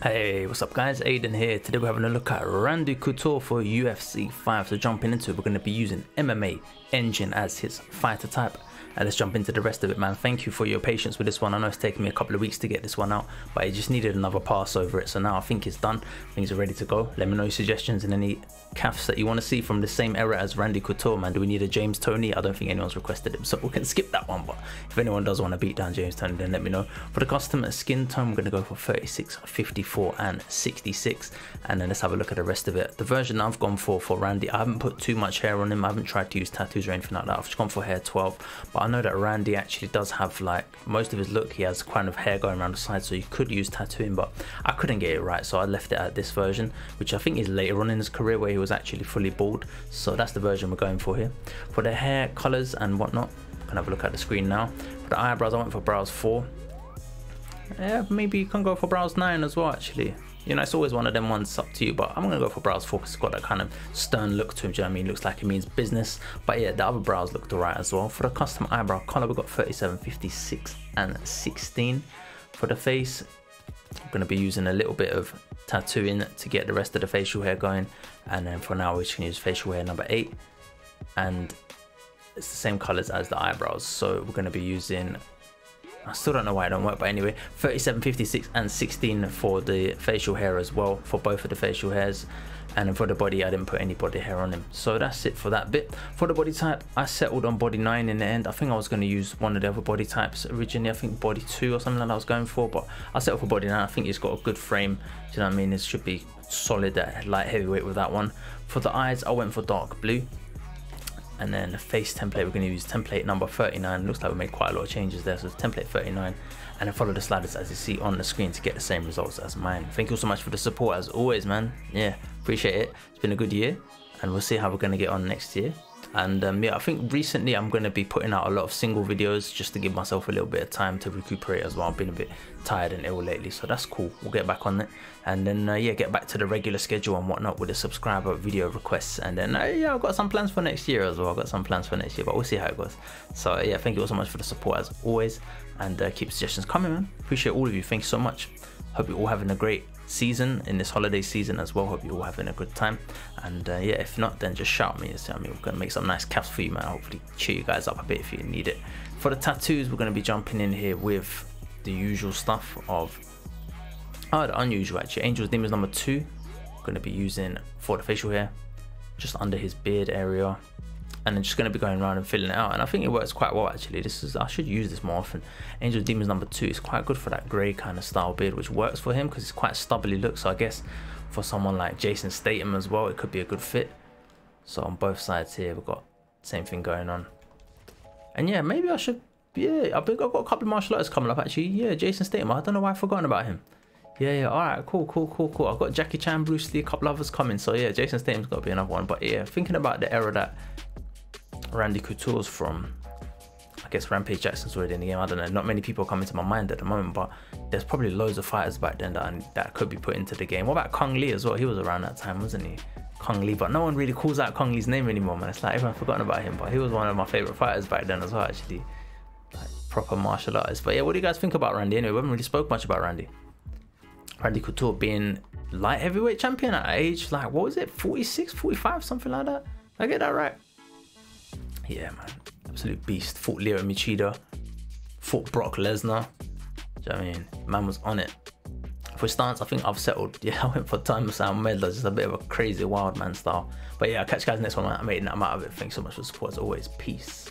Hey, what's up guys, Aiden here. Today we're having a look at Randy Couture for UFC 5. So jumping into it, we're going to be using MMA Engine as his fighter type. And let's jump into the rest of it, man. Thank you for your patience with this one. I know it's taken me a couple of weeks to get this one out, but it just needed another pass over it. So now I think it's done. Things are ready to go. Let me know your suggestions and any calves that you want to see from the same era as Randy Couture, man. Do we need a James Tony? I don't think anyone's requested him, so we can skip that one. But if anyone does want to beat down James Tony, then let me know. For the custom skin tone, we're going to go for 36, 54 and 66. And then let's have a look at the rest of it. The version I've gone for Randy, I haven't put too much hair on him. I haven't tried to use tattoos or anything like that. I've just gone for hair 12. But I know that Randy actually does have, like, most of his look, he has kind of hair going around the side, so you could use tattooing, but I couldn't get it right, so I left it at this version, which I think is later on in his career where he was actually fully bald. So that's the version we're going for here. For the hair colors and whatnot, we can have a look at the screen now. For the eyebrows, I went for brows 4. Yeah, maybe you can go for brows 9 as well, actually. You know, it's always one of them ones, up to you, but I'm going to go for brows 4 because it's got that kind of stern look to him, do you know what I mean? Looks like it means business, but yeah, the other brows looked alright as well. For the custom eyebrow colour, we've got 37, 56 and 16. For the face, I'm going to be using a little bit of tattooing to get the rest of the facial hair going, and then for now we're just going to use facial hair number 8, and it's the same colours as the eyebrows, so we're going to be using... I still don't know why it don't work, but anyway, 37, 56 and 16 for the facial hair as well, for both of the facial hairs. And for the body, I didn't put any body hair on him, so that's it for that bit. For the body type, I settled on body 9 in the end. I think I was going to use one of the other body types originally. I think body 2 or something like that I was going for, but I settled for body 9. I think he's got a good frame, do you know what I mean? It should be solid at light heavyweight with that one. For the eyes, I went for dark blue. And then the face template, we're going to use template number 39. Looks like we made quite a lot of changes there, so it's template 39. And then follow the sliders as you see on the screen to get the same results as mine. Thank you all so much for the support as always, man. Yeah, appreciate it. It's been a good year, and we'll see how we're going to get on next year. And yeah, I think recently I'm going to be putting out a lot of single videos just to give myself a little bit of time to recuperate as well. I've been a bit tired and ill lately, so that's cool. We'll get back on it, and then yeah, get back to the regular schedule and whatnot with the subscriber video requests. And then yeah, I've got some plans for next year as well. I've got some plans for next year, but we'll see how it goes. So yeah, thank you all so much for the support as always, and keep suggestions coming, man. Appreciate all of you. Thank you so much. Hope you're all having a great season in this holiday season as well. Hope you're all having a good time, and yeah, if not, then just shout me. I mean, we're gonna make some nice caps for you, man. Hopefully cheer you guys up a bit if you need it. For the tattoos, we're gonna be jumping in here with the usual stuff of the unusual, actually. Angel's Demons number 2, gonna be using for the facial hair, just under his beard area, and then just gonna be going around and filling it out. And I think it works quite well, actually. This is, I should use this more often. Angel's Demons number 2 is quite good for that grey kind of style beard, which works for him because it's quite stubbly look. So I guess for someone like Jason Statham as well, it could be a good fit. So on both sides here, we've got the same thing going on. And yeah, maybe I should. Yeah, I think I've got a couple of martial artists coming up, actually. Yeah, Jason Statham. I don't know why I've forgotten about him. Yeah, alright, cool. I've got Jackie Chan, Bruce Lee, a couple others coming. So yeah, Jason Statham's got to be another one. But yeah, thinking about the era that Randy Couture's from, I guess Rampage Jackson's already in the game, I don't know, not many people come into my mind at the moment, but there's probably loads of fighters back then that could be put into the game. What about Cung Le as well? He was around that time, wasn't he? Cung Le, but no one really calls out Kung Lee's name anymore, man. It's like everyone's forgotten about him, but he was one of my favourite fighters back then as well, actually, like proper martial artist. But yeah, what do you guys think about Randy? Anyway, we haven't really spoke much about Randy Couture being light heavyweight champion at age, like, what was it, 46, 45, something like that? Did I get that right? Yeah, man, absolute beast. Fought Leo Michida, fought Brock Lesnar. Do you know what I mean? Man was on it. For stance, I think I've settled. Yeah, I went for Time Sound Medler, just a bit of a crazy wild man style. But yeah, I'll catch you guys next one, man. I made that out of it. Thanks so much for the support as always. Peace.